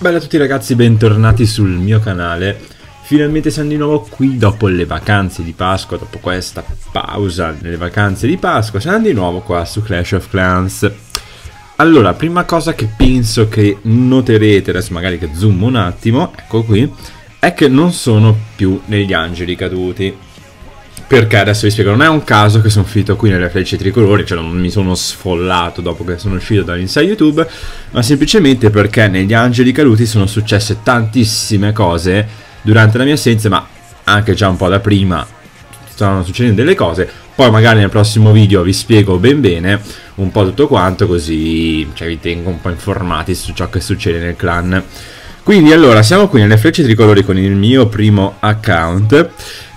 Bella a tutti ragazzi, bentornati sul mio canale. Finalmente siamo di nuovo qui dopo le vacanze di Pasqua, dopo questa pausa nelle vacanze di Pasqua, siamo di nuovo qua su Clash of Clans. Allora, prima cosa che penso che noterete, adesso magari che zoom un attimo, ecco qui, è che non sono più negli angeli caduti. Perché adesso vi spiego, non è un caso che sono finito qui nelle frecce tricolori, cioè non mi sono sfollato dopo che sono uscito dall'inside YouTube, ma semplicemente perché negli angeli caduti sono successe tantissime cose durante la mia assenza, ma anche già un po' da prima stanno succedendo delle cose. Poi magari nel prossimo video vi spiego bene un po' tutto quanto, così cioè, vi tengo un po' informati su ciò che succede nel clan. Quindi allora, siamo qui nelle frecce tricolori con il mio primo account.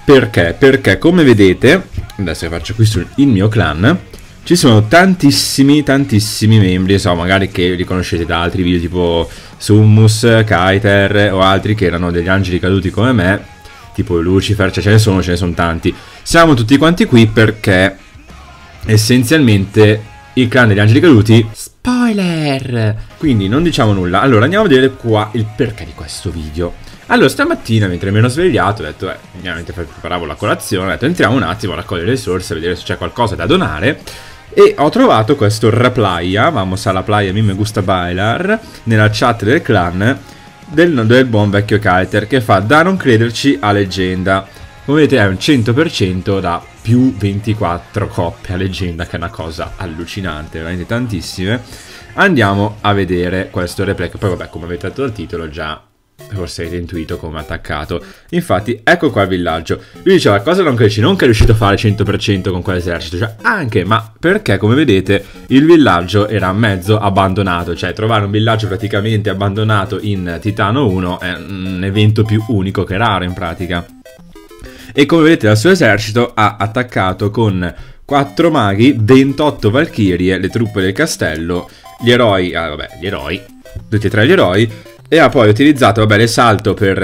Perché? Perché come vedete, adesso che faccio qui sul mio clan, ci sono tantissimi membri, so magari che li conoscete da altri video tipo Summus, Kiter o altri che erano degli angeli caduti come me, tipo Lucifer, cioè ce ne sono tanti. Siamo tutti quanti qui perché essenzialmente il clan degli angeli caduti, spoiler, quindi non diciamo nulla. Allora andiamo a vedere qua il perché di questo video. Allora, stamattina mentre mi ero svegliato ho detto, ovviamente preparavo la colazione, ho detto entriamo un attimo a raccogliere le risorse, a vedere se c'è qualcosa da donare. E ho trovato questo raplaya, vamos a la playa, mi gusta bailar, nella chat del clan del buon vecchio Kiter, che fa da non crederci a leggenda. Come vedete è un 100% da più 24 coppie a leggenda, che è una cosa allucinante, veramente tantissime. Andiamo a vedere questo replay, che poi vabbè come avete detto dal titolo già forse avete intuito come attaccato. Infatti ecco qua il villaggio. Lui diceva cosa non crederci, non che è riuscito a fare 100% con quell'esercito, cioè anche, ma perché come vedete il villaggio era mezzo abbandonato. Cioè trovare un villaggio praticamente abbandonato in Titano 1 è un evento più unico che raro in pratica. E come vedete dal suo esercito ha attaccato con 4 maghi, 28 valchirie, le truppe del castello, gli eroi, tutti e tre gli eroi. E ha poi utilizzato, vabbè, l'esalto per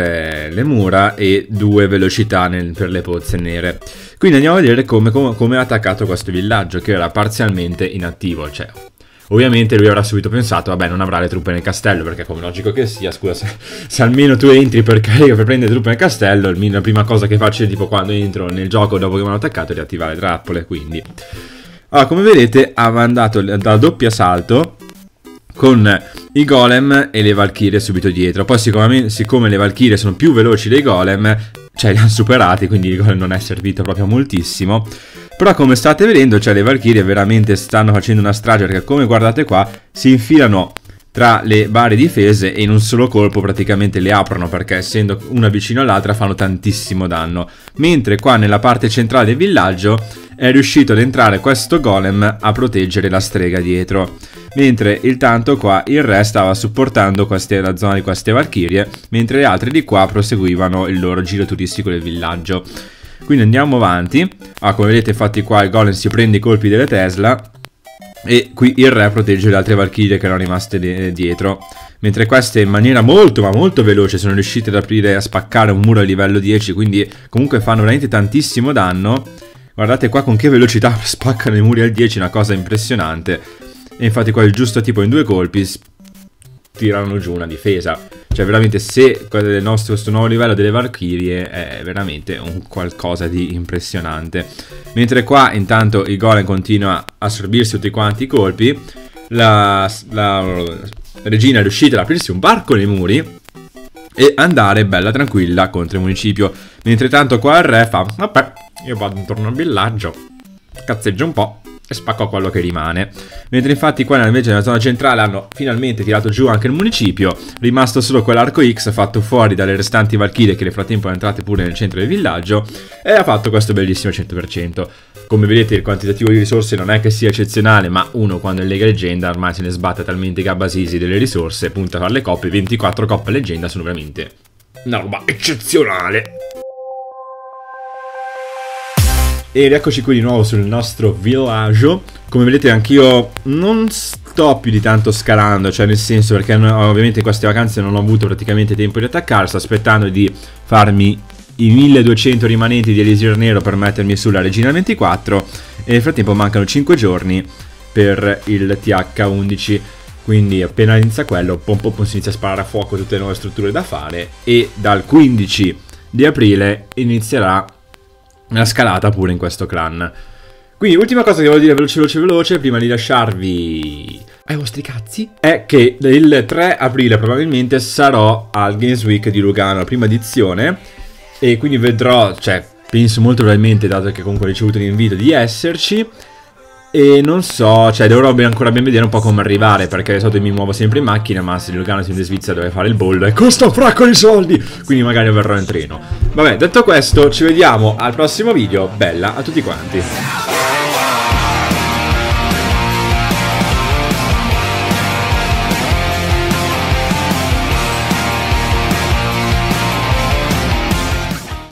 le mura e 2 velocità per le pozze nere. Quindi andiamo a vedere come ha attaccato questo villaggio, che era parzialmente inattivo. Cioè, ovviamente lui avrà subito pensato, vabbè, non avrà le truppe nel castello, perché come logico che sia, scusa, se almeno tu entri per carica per prendere le truppe nel castello, la prima cosa che faccio è tipo quando entro nel gioco dopo che mi hanno attaccato è riattivare le trappole, quindi. Allora, come vedete, ha mandato da doppio assalto con i golem e le valchirie subito dietro. Poi siccome le valchirie sono più veloci dei golem, cioè li hanno superati, quindi il golem non è servito proprio moltissimo. Però come state vedendo, cioè le valchirie veramente stanno facendo una strage, perché come guardate qua si infilano tra le varie difese e in un solo colpo praticamente le aprono, perché essendo una vicino all'altra fanno tantissimo danno. Mentre qua nella parte centrale del villaggio è riuscito ad entrare questo golem a proteggere la strega dietro, mentre il tanto qua, il re, stava supportando la zona di queste valchirie, mentre le altre di qua proseguivano il loro giro turistico del villaggio. Quindi andiamo avanti. Ah, come vedete infatti qua il golem si prende i colpi delle Tesla e qui il re protegge le altre valchirie che erano rimaste dietro, mentre queste in maniera molto ma molto veloce sono riuscite ad aprire, a spaccare un muro a livello 10, quindi comunque fanno veramente tantissimo danno. Guardate qua con che velocità spaccano i muri al 10, una cosa impressionante. E infatti qua il giusto tipo in 2 colpi tirano giù una difesa. Cioè veramente se questo nuovo livello delle valchirie è veramente un qualcosa di impressionante. Mentre qua intanto il golem continua a assorbirsi tutti quanti i colpi. La regina è riuscita ad aprirsi un varco nei muri e andare bella tranquilla contro il municipio. Mentre tanto qua il re fa, vabbè, io vado intorno al villaggio, cazzeggio un po' e spacco quello che rimane. Mentre infatti qua invece nella zona centrale hanno finalmente tirato giù anche il municipio, rimasto solo quell'arco X fatto fuori dalle restanti valchirie che nel frattempo sono entrate pure nel centro del villaggio, e ha fatto questo bellissimo 100%. Come vedete il quantitativo di risorse non è che sia eccezionale, ma uno quando è Lega Leggenda ormai se ne sbatte talmente gabbasisi delle risorse, punta a fare le coppe, 24 coppe leggenda sono veramente una roba eccezionale. E rieccoci qui di nuovo sul nostro villaggio. Come vedete anch'io non sto più di tanto scalando, cioè nel senso, perché ovviamente in queste vacanze non ho avuto praticamente tempo di attaccare. Sto aspettando di farmi i 1200 rimanenti di elisir nero per mettermi sulla regina 24, e nel frattempo mancano 5 giorni per il TH11. Quindi appena inizia quello, pom pom pom, si inizia a sparare a fuoco tutte le nuove strutture da fare, e dal 15 di aprile inizierà una scalata pure in questo clan. Quindi l'ultima cosa che voglio dire veloce prima di lasciarvi ai vostri cazzi è che il 3 aprile probabilmente sarò al Games Week di Lugano, la prima edizione, e quindi vedrò, cioè penso molto probabilmente, dato che comunque ho ricevuto l'invito, di esserci. E non so, cioè dovrò ancora ben vedere un po' come arrivare, perché di solito mi muovo sempre in macchina, ma se Lugano sempre in Svizzera deve fare il bollo e costa un fracco di soldi, quindi magari verrò in treno. Vabbè, detto questo, ci vediamo al prossimo video. Bella a tutti quanti.